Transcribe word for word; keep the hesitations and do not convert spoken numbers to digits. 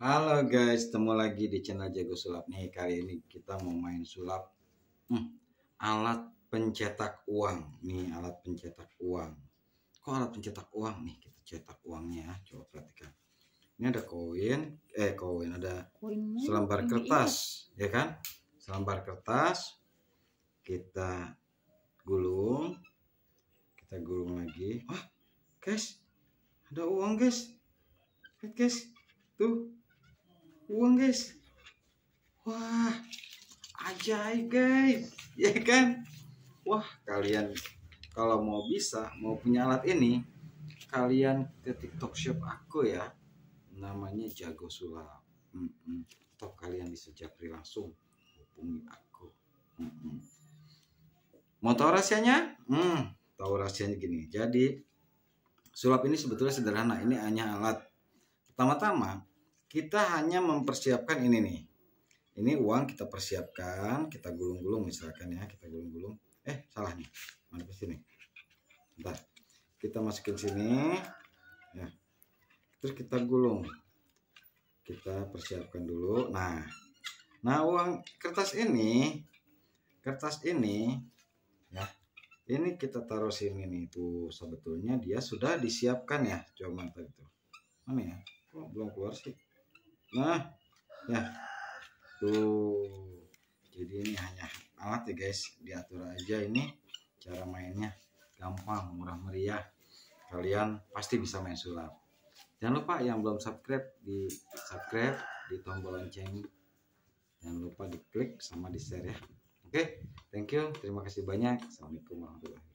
Halo guys, ketemu lagi di channel Jago Sulap nih. Kali ini kita mau main sulap hmm, alat pencetak uang nih. Alat pencetak uang, kok alat pencetak uang nih? Kita cetak uangnya, coba perhatikan. Ini ada koin, eh koin ada koin selembar kertas, ini. Ya kan? Selembar kertas kita gulung, kita gulung lagi. Wah, guys, ada uang guys, lihat guys, tuh. Uang guys, wah ajaib guys, ya kan? Wah, kalian kalau mau bisa mau punya alat ini, kalian ke TikTok shop aku ya, namanya Jago Sulap. Mm -mm. Atau kalian bisa japri langsung hubungi aku. Mm -mm. Mau tahu rahasianya? Hmm, tahu rahasianya gini. Jadi sulap ini sebetulnya sederhana, ini hanya alat. Pertama-tama kita hanya mempersiapkan ini nih. Ini uang kita persiapkan, kita gulung-gulung misalkan ya, kita gulung-gulung. Eh, salah nih. Mana ke sini? Bentar. Kita masukin sini. Ya. Terus kita gulung. Kita persiapkan dulu. Nah. Nah, uang kertas ini kertas ini ya. Ini kita taruh sini nih. Tuh, sebetulnya dia sudah disiapkan ya. Coba tadi tuh. Mana ya? Oh, belum keluar sih. Nah, ya, tuh, jadi ini hanya alat ya guys, diatur aja ini, cara mainnya gampang, murah meriah, kalian pasti bisa main sulap. Jangan lupa yang belum subscribe di subscribe di tombol lonceng, jangan lupa diklik sama di share ya. Oke, thank you, terima kasih banyak, assalamualaikum warahmatullahi wabarakatuh.